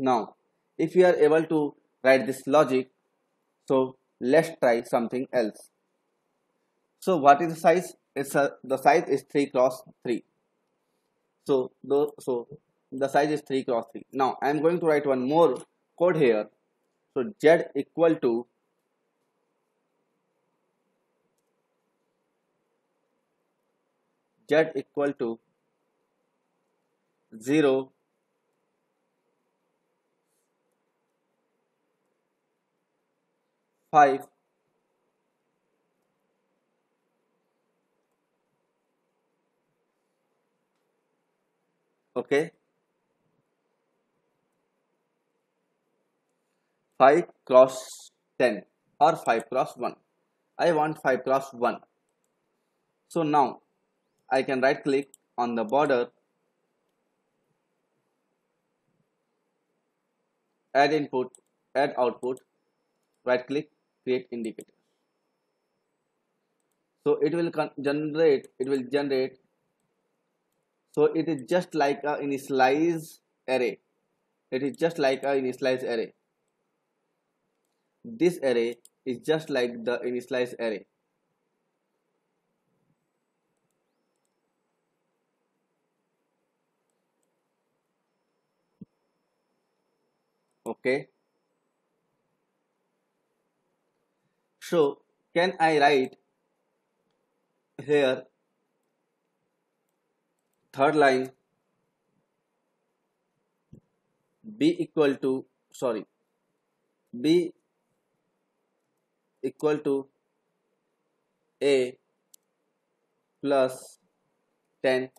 Now, if we are able to write this logic, so let's try something else. So what is the size? The size is 3 cross 3. So the size is 3 cross 3. Now I am going to write one more code here. So z equal to z equal to 5 cross 10 or 5 cross 1. I want 5 cross 1. So now I can right click on the border, add input, add output, right click, create indicator. So it will generate. So it is just like a initialize array. This array is just like the initialize array. Okay. So can I write here third line b equal to a plus 10.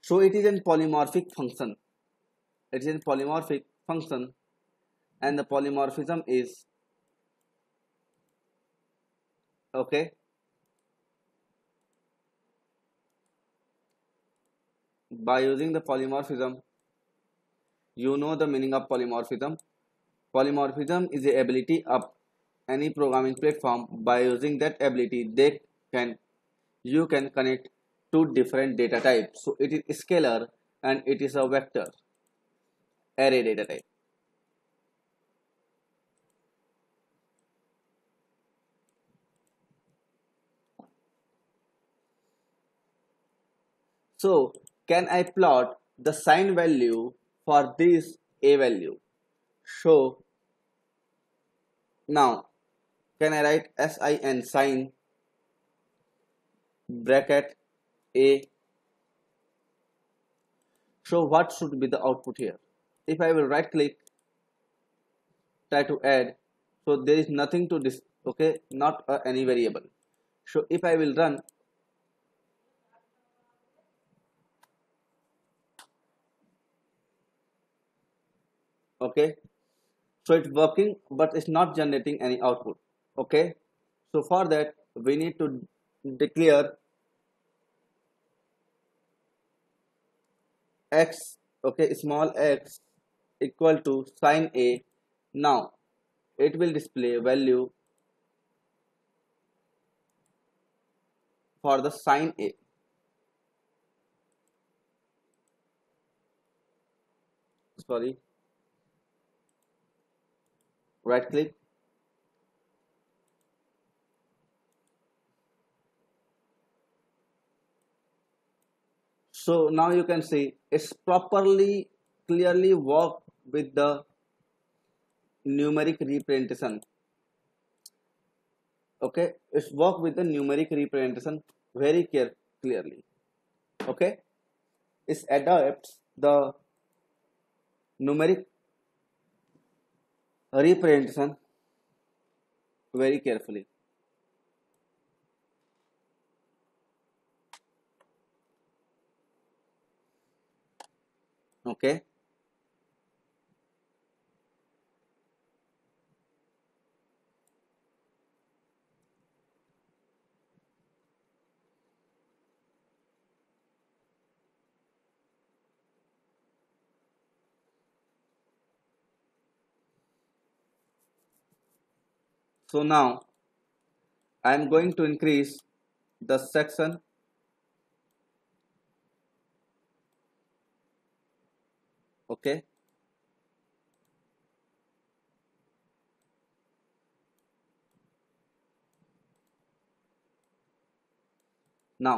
So it is a polymorphic function. And the polymorphism is okay. By using the polymorphism, you know the meaning of polymorphism. Polymorphism is the ability of any programming platform. By using that ability, you can connect two different data types. So it is scalar and it is a vector array data type. So can I plot the sign value for this a value? So now can I write sign bracket a? So what should be the output here? If I will right click, try to add, so there is nothing to this, okay, not any variable. So if I will run, okay, so it's working, but it's not generating any output. Okay, so for that we need to declare x, okay, small x equal to sign a. Now it will display value for the sign a. Sorry, right click, so now you can see it's properly clearly work with the numeric representation. Okay, it's work with the numeric representation very clearly. Okay, it adopts the numeric representation very carefully. Okay, so now I am going to increase the section. Okay, Now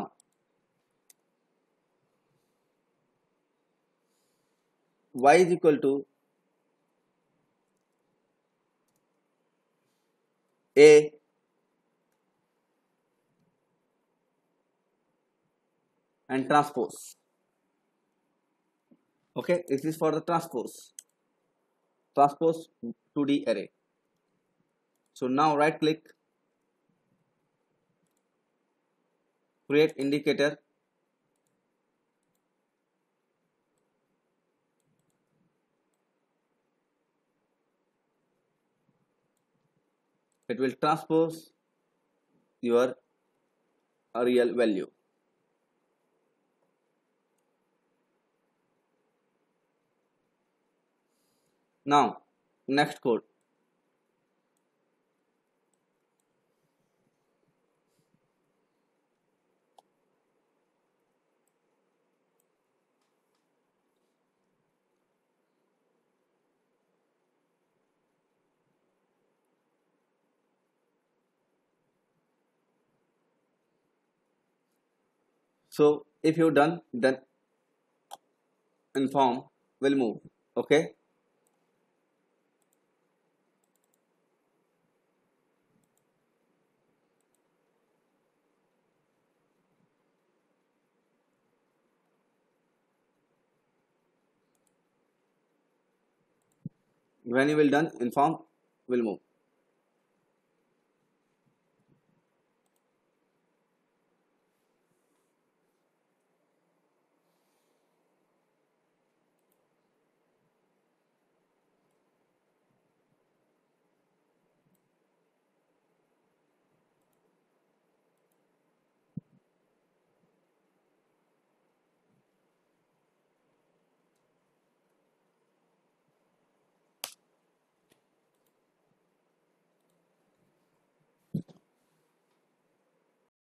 y is equal to a and transpose. Okay, this is for the transpose 2D array. So now right click, create indicator, it will transpose your real value. Now next code, so if you're done, then inform will move. Okay, when you will done, inform will move.